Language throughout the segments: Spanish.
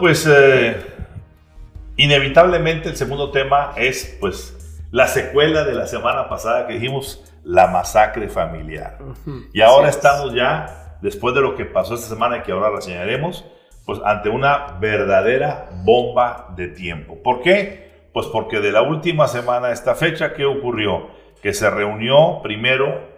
pues inevitablemente el segundo tema es pues la secuela de la semana pasada que dijimos, la masacre familiar. Y ahora estamos ya, después de lo que pasó esta semana y que ahora reseñaremos, pues ante una verdadera bomba de tiempo. ¿Por qué? Pues porque de la última semana a esta fecha, ¿qué ocurrió? Que se reunió primero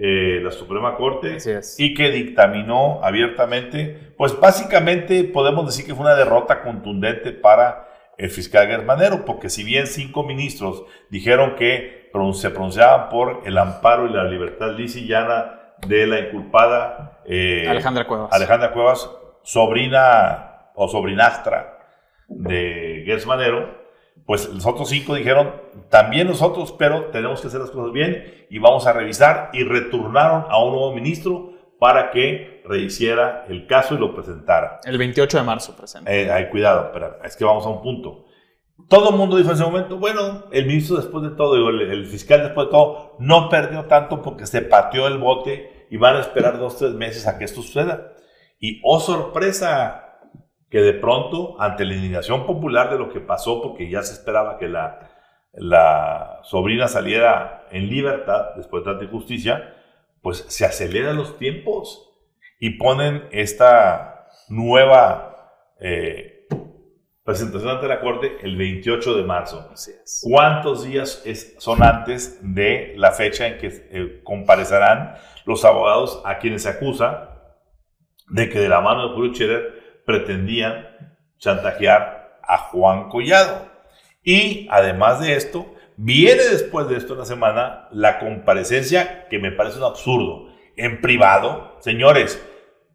la Suprema Corte y que dictaminó abiertamente, pues básicamente podemos decir que fue una derrota contundente para el fiscal Gertz Manero, porque si bien 5 ministros dijeron que se pronunciaban por el amparo y la libertad lisa y llana de la inculpada Alejandra Cuevas, sobrina o sobrinastra de Gertz Manero, pues los otros 5 dijeron, también nosotros, pero tenemos que hacer las cosas bien y vamos a revisar, y returnaron a un nuevo ministro para que rehiciera el caso y lo presentara. El 28 de marzo presenta. Cuidado, pero es que vamos a un punto. Todo el mundo dijo en ese momento, bueno, el ministro después de todo, el fiscal después de todo, no perdió tanto porque se pateó el bote y van a esperar 2 o 3 meses a que esto suceda. Y oh sorpresa, que de pronto, ante la indignación popular de lo que pasó, porque ya se esperaba que la sobrina saliera en libertad después de tanta injusticia, pues se aceleran los tiempos y ponen esta nueva presentación ante la Corte el 28 de marzo. ¿Cuántos días son antes de la fecha en que comparecerán los abogados a quienes se acusa de que de la mano de Julio Scherer pretendían chantajear a Juan Collado? Y además de esto, viene después de esto en la semana la comparecencia, que me parece un absurdo, en privado. Señores,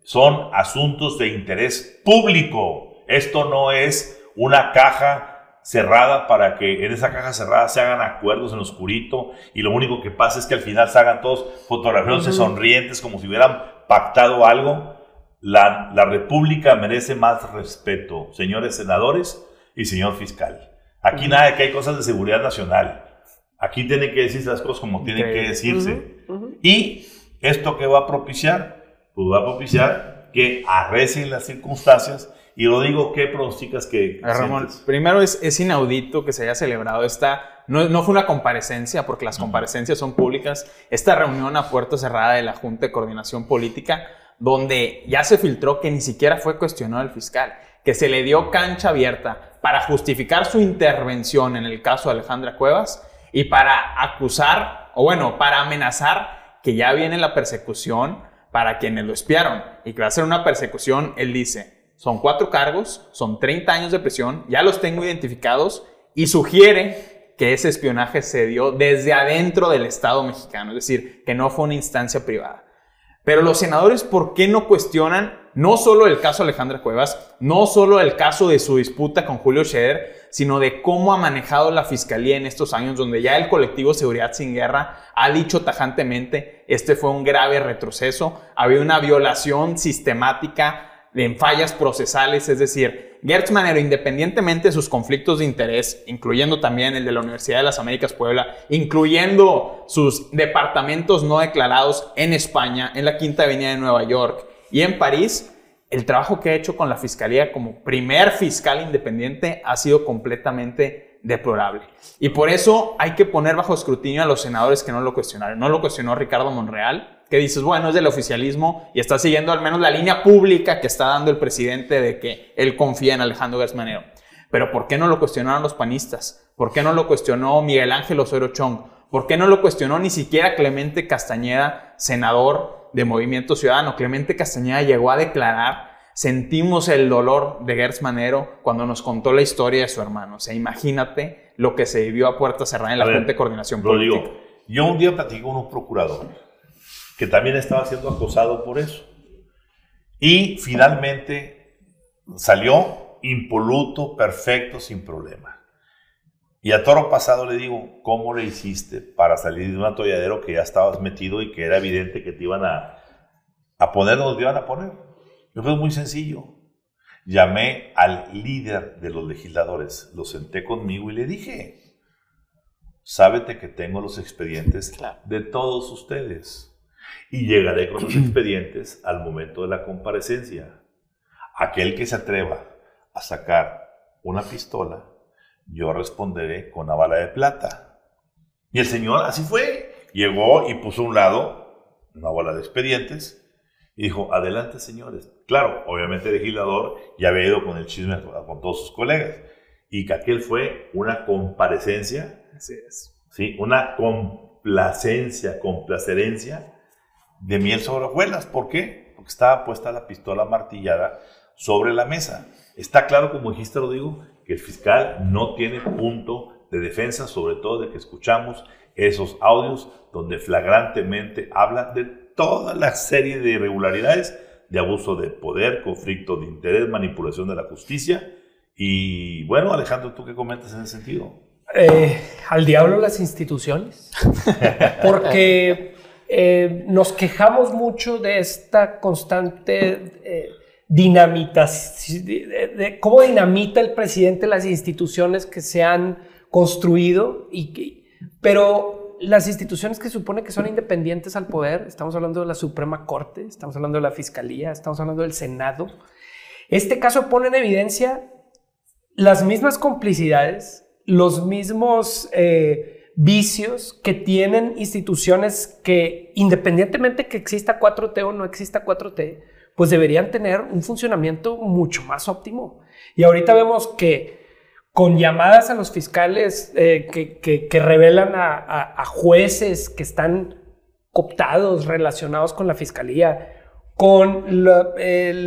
son asuntos de interés público. Esto no es una caja cerrada para que en esa caja cerrada se hagan acuerdos en oscurito y lo único que pasa es que al final se hagan todos fotografías sonrientes como si hubieran pactado algo. La República merece más respeto, señores senadores y señor fiscal. Aquí nada de que hay cosas de seguridad nacional. Aquí tienen que decirse las cosas como tienen que decirse. ¿Y esto qué va a propiciar? Pues va a propiciar que arrecen las circunstancias. Y lo digo, ¿qué pronosticas que Ramón, sientes? Primero, es inaudito que se haya celebrado esta... No fue una comparecencia, porque las comparecencias son públicas. Esta reunión a puerta cerrada de la Junta de Coordinación Política, donde ya se filtró que ni siquiera fue cuestionado el fiscal, que se le dio cancha abierta para justificar su intervención en el caso de Alejandra Cuevas y para acusar, o bueno, para amenazar que ya viene la persecución para quienes lo espiaron y que va a ser una persecución. Él dice, son 4 cargos, son 30 años de prisión, ya los tengo identificados, y sugiere que ese espionaje se dio desde adentro del Estado mexicano, es decir, que no fue una instancia privada. Pero los senadores, ¿por qué no cuestionan no solo el caso Alejandra Cuevas, no solo el caso de su disputa con Julio Scherer, sino de cómo ha manejado la Fiscalía en estos años, donde ya el colectivo Seguridad Sin Guerra ha dicho tajantemente, este fue un grave retroceso, había una violación sistemática en fallas procesales? Es decir, Gertz Manero, independientemente de sus conflictos de interés, incluyendo también el de la Universidad de las Américas Puebla, incluyendo sus departamentos no declarados en España, en la Quinta Avenida de Nueva York y en París, el trabajo que ha hecho con la Fiscalía como primer fiscal independiente ha sido completamente deplorable. Y por eso hay que poner bajo escrutinio a los senadores que no lo cuestionaron. No lo cuestionó Ricardo Monreal, que dices, bueno, es del oficialismo y está siguiendo al menos la línea pública que está dando el presidente de que él confía en Alejandro Gertz Manero. Pero ¿por qué no lo cuestionaron los panistas? ¿Por qué no lo cuestionó Miguel Ángel Osorio Chong? ¿Por qué no lo cuestionó ni siquiera Clemente Castañeda, senador de Movimiento Ciudadano? Clemente Castañeda llegó a declarar, sentimos el dolor de Gertz Manero cuando nos contó la historia de su hermano. O sea, imagínate lo que se vivió a puerta cerrada en la Junta de Coordinación Política. Digo, yo un día platiqué con un procurador que también estaba siendo acosado por eso. Y finalmente salió impoluto, perfecto, sin problema. Y a toro pasado le digo, ¿cómo le hiciste para salir de un atolladero que ya estabas metido y que era evidente que te iban a poner donde te iban a poner? Yo fue muy sencillo. Llamé al líder de los legisladores, lo senté conmigo y le dije, sábete que tengo los expedientes de todos ustedes. Y llegaré con los expedientes al momento de la comparecencia. Aquel que se atreva a sacar una pistola, yo responderé con una bala de plata. Y el señor así fue. Llegó y puso a un lado una bola de expedientes y dijo, adelante señores. Claro, obviamente el legislador ya había ido con el chisme con todos sus colegas. Y que aquel fue una comparecencia, así es. ¿Sí? Una complacencia de miel sobre hojuelas. ¿Por qué? Porque estaba puesta la pistola martillada sobre la mesa. Está claro, como dijiste, lo digo, que el fiscal no tiene punto de defensa, sobre todo de que escuchamos esos audios donde flagrantemente habla de toda la serie de irregularidades, de abuso de poder, conflicto de interés, manipulación de la justicia. Y bueno, Alejandro, ¿tú qué comentas en ese sentido? Al diablo las instituciones, porque nos quejamos mucho de esta constante cómo dinamita el presidente las instituciones que se han construido, pero las instituciones que supone que son independientes al poder, estamos hablando de la Suprema Corte, estamos hablando de la Fiscalía, estamos hablando del Senado. Este caso pone en evidencia las mismas complicidades, los mismos vicios que tienen instituciones que, independientemente que exista 4T o no exista 4T, pues deberían tener un funcionamiento mucho más óptimo. Y ahorita vemos que con llamadas a los fiscales que revelan a jueces que están cooptados, relacionados con la fiscalía, con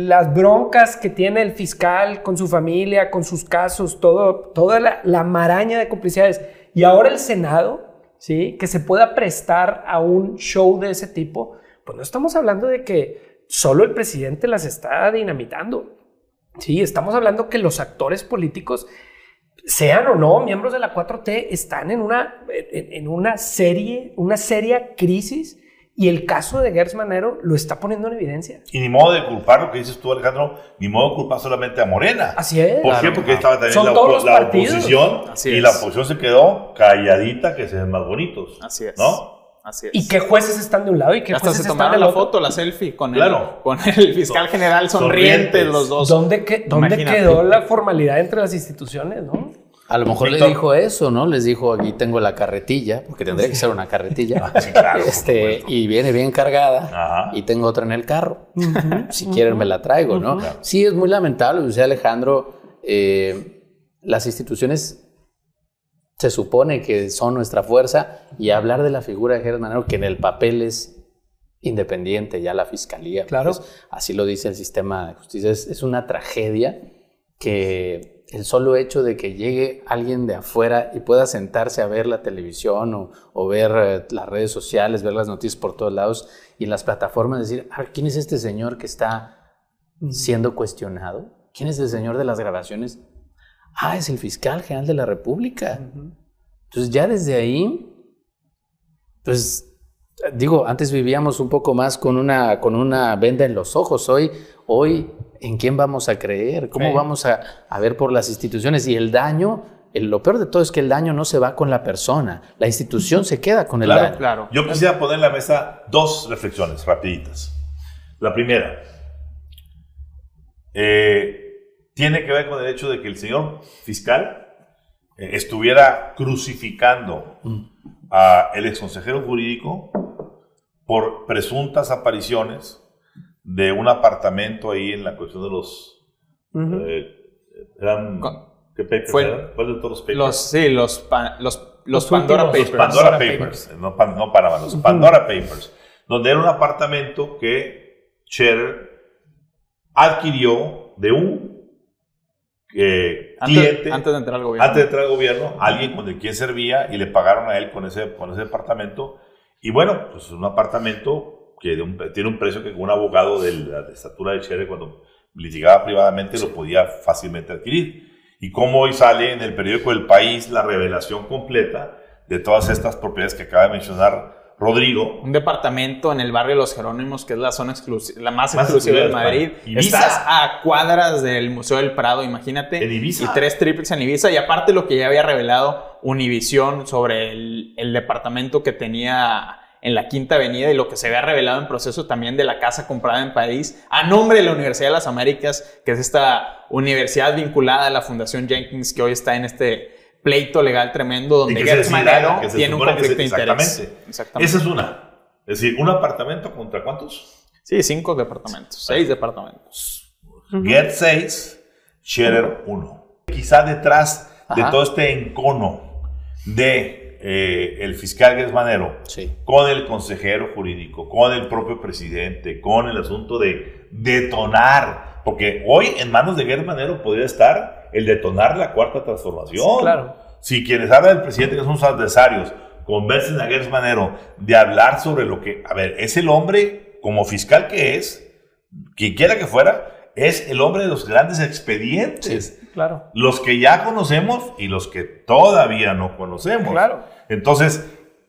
las broncas que tiene el fiscal, con su familia, con sus casos, toda la maraña de complicidades. Y ahora el Senado, ¿sí?, que se pueda prestar a un show de ese tipo, pues no estamos hablando de que solo el presidente las está dinamitando. Sí, estamos hablando que los actores políticos, sean o no miembros de la 4T, están en una seria crisis, y el caso de Gertz Manero lo está poniendo en evidencia. Y ni modo de culpar, lo que dices tú, Alejandro, ni modo de culpar solamente a Morena. Así es. ¿Por qué? Porque estaba también la oposición, y la oposición se quedó calladita, que se ven más bonitos. Así es. ¿No? Así es. Y que jueces están de un lado y que hasta jueces se tomaron están la foto, la selfie con el fiscal general sonriente, los dos. ¿Dónde quedó la formalidad entre las instituciones, no? A lo mejor les dijo eso, ¿no? Les dijo, aquí tengo la carretilla, porque tendría que ser una carretilla. Sí, claro, y viene bien cargada. Ajá. Y tengo otra en el carro. Si quieren me la traigo, ¿no? Claro. Sí, es muy lamentable. O sea, Alejandro, las instituciones se supone que son nuestra fuerza, y hablar de la figura de Gertz Manero, que en el papel es independiente ya la fiscalía, claro, pues, así lo dice el sistema de justicia, es una tragedia que el solo hecho de que llegue alguien de afuera y pueda sentarse a ver la televisión o ver las redes sociales, ver las noticias por todos lados y en las plataformas, decir, ¿quién es este señor que está siendo cuestionado? ¿Quién es el señor de las grabaciones? Ah, es el fiscal general de la República. Uh-huh. Entonces ya desde ahí, pues digo, antes vivíamos un poco más con una venda en los ojos. Hoy, ¿en quién vamos a creer? ¿Cómo vamos a ver por las instituciones? Y el daño, lo peor de todo es que el daño no se va con la persona. La institución se queda con el daño. Claro. Yo quisiera poner en la mesa dos reflexiones rapiditas. La primera, tiene que ver con el hecho de que el señor fiscal estuviera crucificando al exconsejero jurídico por presuntas apariciones de un apartamento ahí en la cuestión de los... Uh-huh. ¿Qué papers eran? ¿Cuál de todos los papers? Los Pandora Papers. Los Pandora Papers. No Panamá, los Pandora Papers. Donde era un apartamento que Scherer adquirió de un cliente, antes de entrar al gobierno, alguien con el quien servía, y le pagaron a él con ese departamento. Y bueno, pues es un apartamento que tiene un precio que un abogado de la estatura de Scherer, cuando litigaba privadamente, lo podía fácilmente adquirir. Y como hoy sale en el periódico El País la revelación completa de todas estas propiedades que acaba de mencionar Rodrigo. Un departamento en el barrio Los Jerónimos, que es la zona más exclusiva de Madrid. Estás a cuadras del Museo del Prado, imagínate. En Ibiza. Y 3 triples en Ibiza. Y aparte lo que ya había revelado Univisión sobre el departamento que tenía en la Quinta Avenida y lo que se había revelado en proceso también de la casa comprada en París a nombre de la Universidad de las Américas, que es esta universidad vinculada a la Fundación Jenkins que hoy está en este pleito legal tremendo donde Gertz Manero tiene un conflicto de interés. Exactamente. Esa es una. Es decir, ¿un apartamento contra cuántos? Sí, 5 departamentos, 6 departamentos. Gertz 6, Scherer 1. Quizá detrás de todo este encono de... el fiscal Gertz Manero, con el consejero jurídico, con el propio presidente, con el asunto de detonar, porque hoy en manos de Gertz Manero podría estar el detonar la cuarta transformación. Sí, claro. Si quienes hablan del presidente, que son sus adversarios, convencen a Gertz Manero de hablar sobre lo que, a ver, es el hombre, como fiscal que es, quien quiera que fuera, es el hombre de los grandes expedientes. Sí. Claro. Los que ya conocemos y los que todavía no conocemos. Claro. Entonces,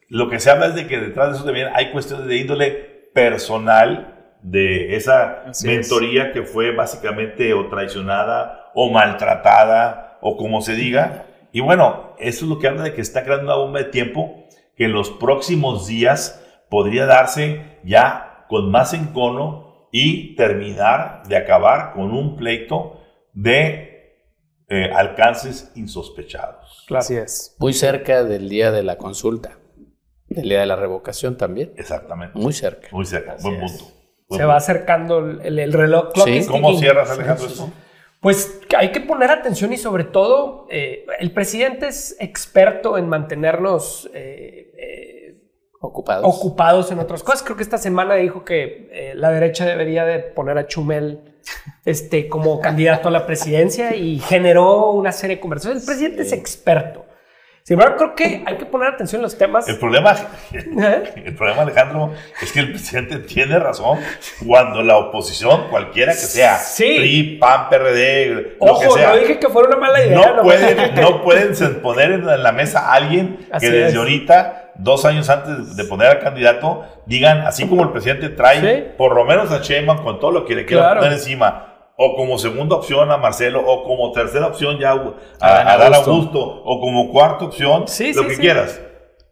lo que se habla es de que detrás de eso también hay cuestiones de índole personal, de esa mentoría que fue básicamente o traicionada o maltratada o como se diga. Y bueno, eso es lo que habla de que está creando una bomba de tiempo que en los próximos días podría darse ya con más encono y terminar de acabar con un pleito de alcances insospechados. Claro. Así es. Muy cerca del día de la consulta, del día de la revocación también. Exactamente. Muy cerca. Muy cerca. Así buen punto. Buen punto. Va acercando el reloj. Sí. ¿Cómo cierras, Alejandro, esto? Pues hay que poner atención y sobre todo el presidente es experto en mantenernos ocupados en otras cosas. Creo que esta semana dijo que la derecha debería de poner a Chumel como candidato a la presidencia y generó una serie de conversaciones. El presidente es experto. Sin embargo, creo que hay que poner atención en los temas. El problema, Alejandro, es que el presidente tiene razón cuando la oposición, cualquiera que sea, PRI, PAN, PRD, ojo, lo que sea. No dije que fuera una mala idea. No pueden poner en la mesa a alguien así que desde ahorita... 2 años antes de poner al candidato, digan, así como el presidente trae por lo menos a Sheinbaum con todo lo que le quieran poner encima, o como segunda opción a Marcelo, o como tercera opción ya a Adán Augusto, o como cuarta opción, lo que quieras.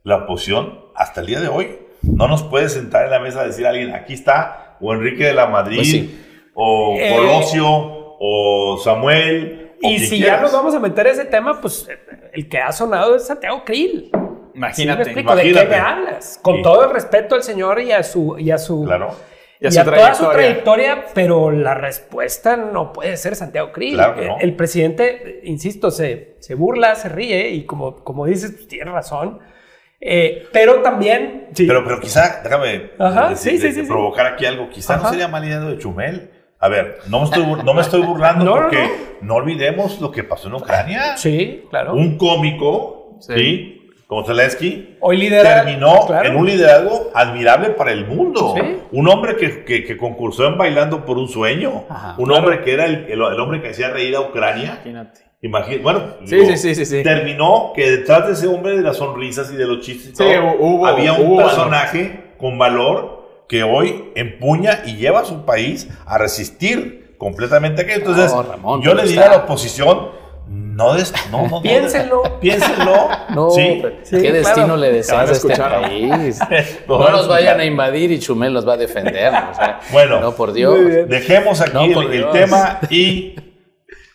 La oposición, hasta el día de hoy, no nos puede sentar en la mesa a decir a alguien, aquí está, o Enrique de la Madrid, o Colosio, o Samuel, o y si quieras. Ya nos vamos a meter a ese tema, pues el que ha sonado es Santiago Creel. Imagínate. ¿De qué me hablas? Con todo el respeto al señor y a toda su trayectoria, pero la respuesta no puede ser Santiago Creel. Claro, no. El presidente, insisto, se burla, se ríe y como dices, tiene razón. Pero también... Sí. Pero quizá, déjame provocar aquí algo, quizá no sería mal idea de Chumel. A ver, no me estoy burlando porque no olvidemos lo que pasó en Ucrania. Sí, claro. Un cómico, como Zelensky, hoy terminó en un liderazgo admirable para el mundo. ¿Sí? Un hombre que concursó en Bailando por un Sueño. Ajá, hombre que era el hombre que hacía reír a Ucrania. Imagínate. Bueno, terminó que detrás de ese hombre de las sonrisas y de los chistes había un personaje con valor que hoy empuña y lleva a su país a resistir completamente aquello. Entonces, yo le diría a la oposición... No, piénsenlo. ¿Qué destino le deseas a este país? No nos vayan a invadir y Chumel los va a defender. O sea, bueno, no, por Dios. Dejemos aquí el tema y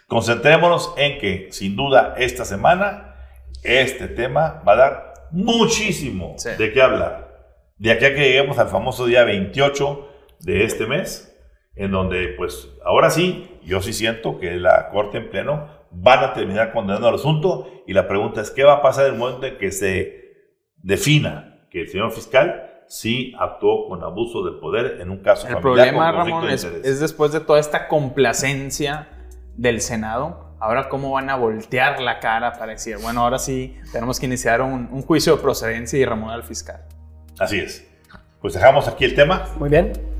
concentrémonos en que, sin duda, esta semana, este tema va a dar muchísimo de qué hablar. De aquí a que lleguemos al famoso día 28 de este mes, en donde, pues, ahora sí, yo sí siento que la Corte en pleno van a terminar condenando el asunto y la pregunta es ¿qué va a pasar en el momento en que se defina que el señor fiscal sí actuó con abuso de poder en un caso familiar? El problema, Ramón, es después de toda esta complacencia del Senado, ahora cómo van a voltear la cara para decir, bueno, ahora sí tenemos que iniciar un juicio de procedencia y remover al fiscal. Así es. Pues dejamos aquí el tema. Muy bien.